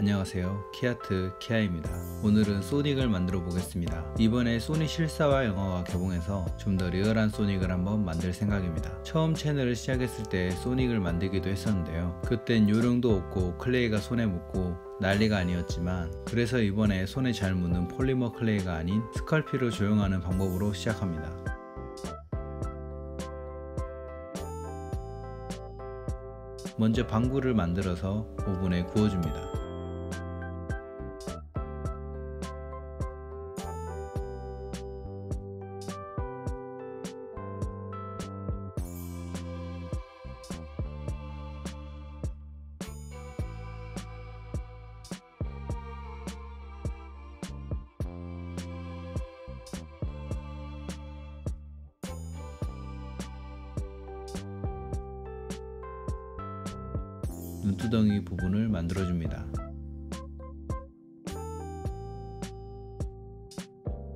안녕하세요, 키아트 키아입니다. 오늘은 소닉을 만들어 보겠습니다. 이번에 소닉 실사화 영화가 개봉해서 좀 더 리얼한 소닉을 한번 만들 생각입니다. 처음 채널을 시작했을 때 소닉을 만들기도 했었는데요, 그땐 요령도 없고 클레이가 손에 묻고 난리가 아니었지만, 그래서 이번에 손에 잘 묻는 폴리머 클레이가 아닌 스컬피로 조형하는 방법으로 시작합니다. 먼저 방구를 만들어서 오븐에 구워줍니다. 눈두덩이 부분을 만들어줍니다.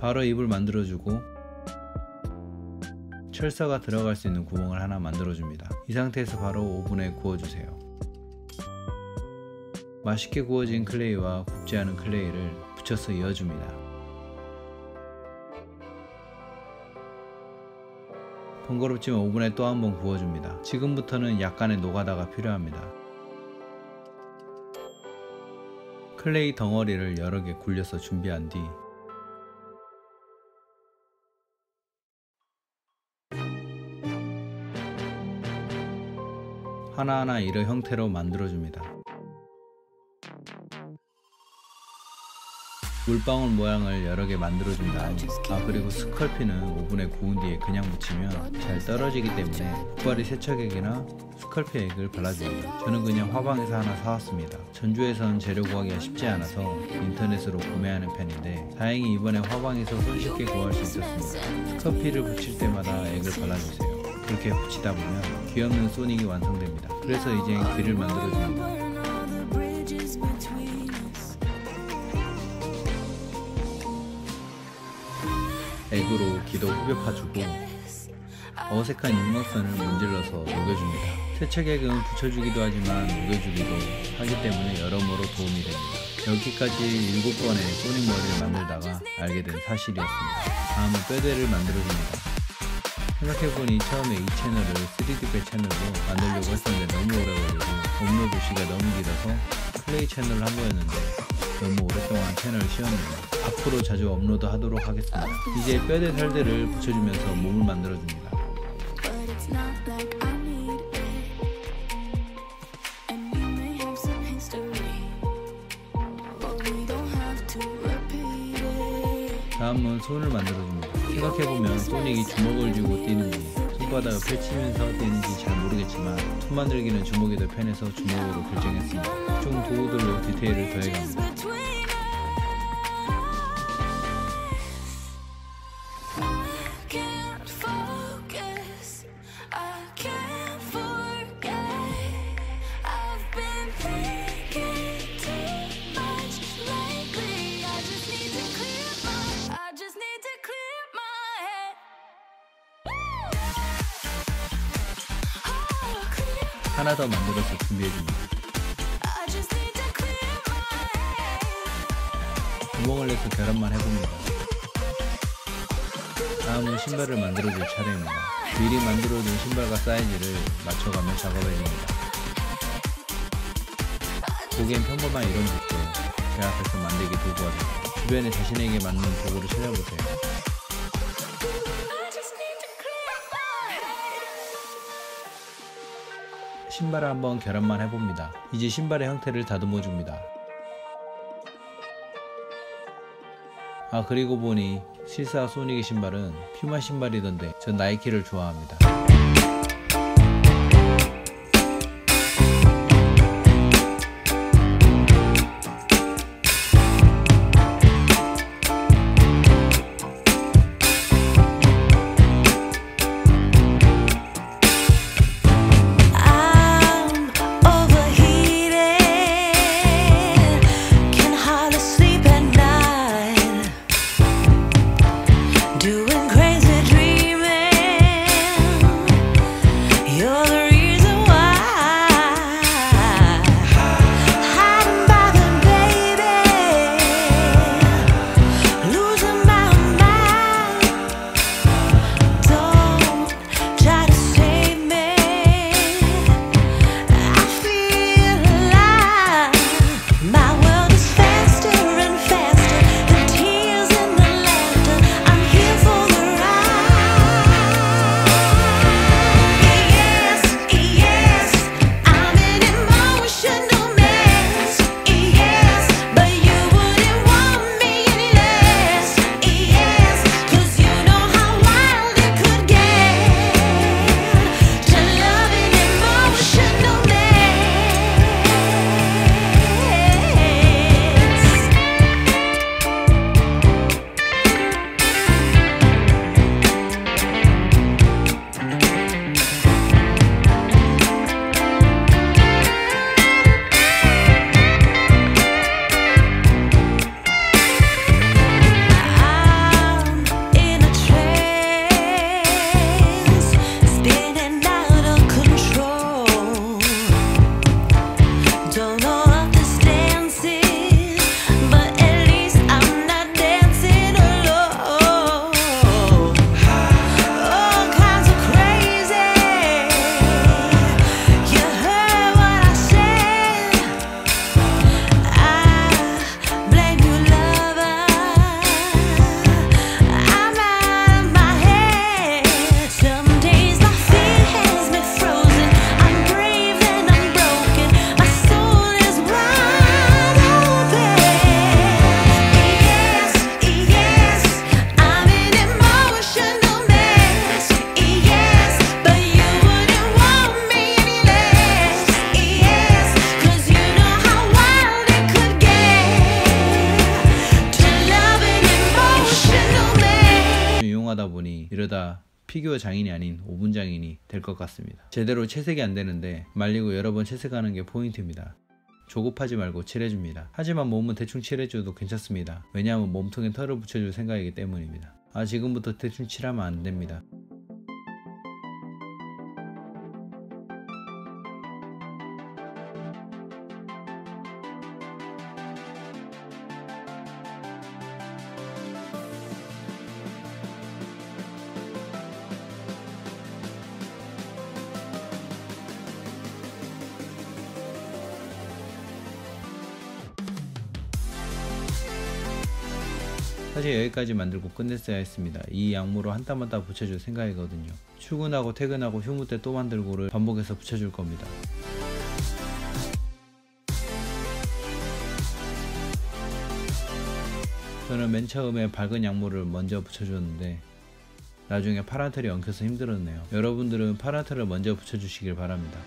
바로 입을 만들어주고 철사가 들어갈 수 있는 구멍을 하나 만들어줍니다. 이 상태에서 바로 오븐에 구워주세요. 맛있게 구워진 클레이와 굽지 않은 클레이를 붙여서 이어줍니다. 번거롭지만 오븐에 또 한 번 구워줍니다. 지금부터는 약간의 노가다가 필요합니다. 클레이 덩어리를 여러 개 굴려서 준비한 뒤 하나하나 이런 형태로 만들어줍니다. 물방울 모양을 여러 개 만들어준 다음, 그리고 스컬피는 오븐에 구운 뒤에 그냥 묻히면 잘 떨어지기 때문에 국발이 세척액이나 스컬피 액을 발라줍니다. 저는 그냥 화방에서 하나 사왔습니다. 전주에선 재료 구하기가 쉽지 않아서 인터넷으로 구매하는 편인데, 다행히 이번에 화방에서 손쉽게 구할 수 있었습니다. 스컬피를 붙일 때마다 액을 발라주세요. 그렇게 붙이다 보면 귀엽는 소닉이 완성됩니다. 그래서 이제 귀를 만들어줍니다. 액으로 귀도 후벼파주고 어색한 윤곽선을 문질러서 녹여줍니다. 세척액은 붙여주기도 하지만 녹여주기도 하기 때문에 여러모로 도움이 됩니다. 여기까지 7번의 소닉머리를 만들다가 알게 된 사실이었습니다. 다음은 뼈대를 만들어줍니다. 생각해보니 처음에 이 채널을 3D배 채널로 만들려고 했었는데 너무 오래걸리고 업로드 시기가 너무 길어서 플레이 채널을 한 거였는데 너무 오랫동안 채널을 쉬었네요. 앞으로 자주 업로드 하도록 하겠습니다. 이제 뼈대 살들을 붙여주면서 몸을 만들어줍니다. 다음은 손을 만들어줍니다. 생각해보면 소닉이 주먹을 쥐고 뛰는지 손바닥을 펼치면서 뛰는지 잘 모르겠지만 손 만들기는 주먹이 더 편해서 주먹으로 결정했습니다. 좀 도구들로 디테일을 더해갑니다. 하나 더 만들어서 준비해줍니다. 구멍을 내서 결합만 해봅니다. 다음은 신발을 만들어줄 차례입니다. 미리 만들어둔 신발과 사이즈를 맞춰가며 작업해줍니다. 보기엔 평범한 이런 복도, 제 앞에서 만들기 도구가 됩니다. 주변에 자신에게 맞는 도구를 찾아보세요. 신발을 한번 결합만 해봅니다. 이제 신발의 형태를 다듬어 줍니다. 그리고 보니 실사 소닉의 신발은 퓨마 신발이던데 전 나이키를 좋아합니다. 하다 보니 이러다 피규어 장인이 아닌 오븐 장인이 될 것 같습니다. 제대로 채색이 안 되는데 말리고 여러 번 채색하는 게 포인트입니다. 조급하지 말고 칠해줍니다. 하지만 몸은 대충 칠해줘도 괜찮습니다. 왜냐하면 몸통에 털을 붙여줄 생각이기 때문입니다. 아, 지금부터 대충 칠하면 안 됩니다. 사실 여기까지 만들고 끝냈어야 했습니다. 이 양모로 한 땀 한 땀 붙여줄 생각이거든요. 출근하고 퇴근하고 휴무 때 또 만들고를 반복해서 붙여줄 겁니다. 저는 맨 처음에 밝은 양모를 먼저 붙여줬는데 나중에 파란 털이 엉켜서 힘들었네요. 여러분들은 파란 털을 먼저 붙여주시길 바랍니다.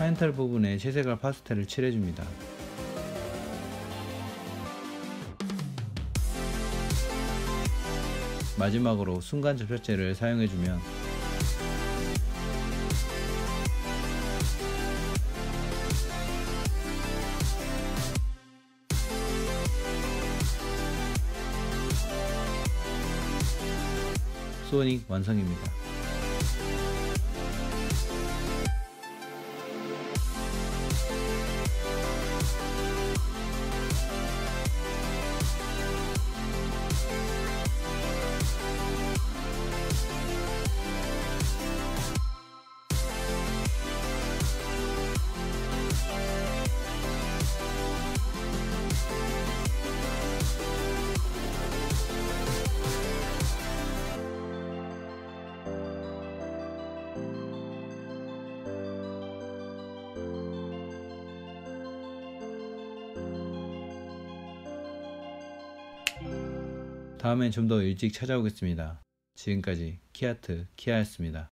하얀털 부분에 채색할 파스텔을 칠해줍니다. 마지막으로 순간 접착제를 사용해주면 소닉 완성입니다. 다음엔 좀 더 일찍 찾아오겠습니다. 지금까지 키아트 키아였습니다.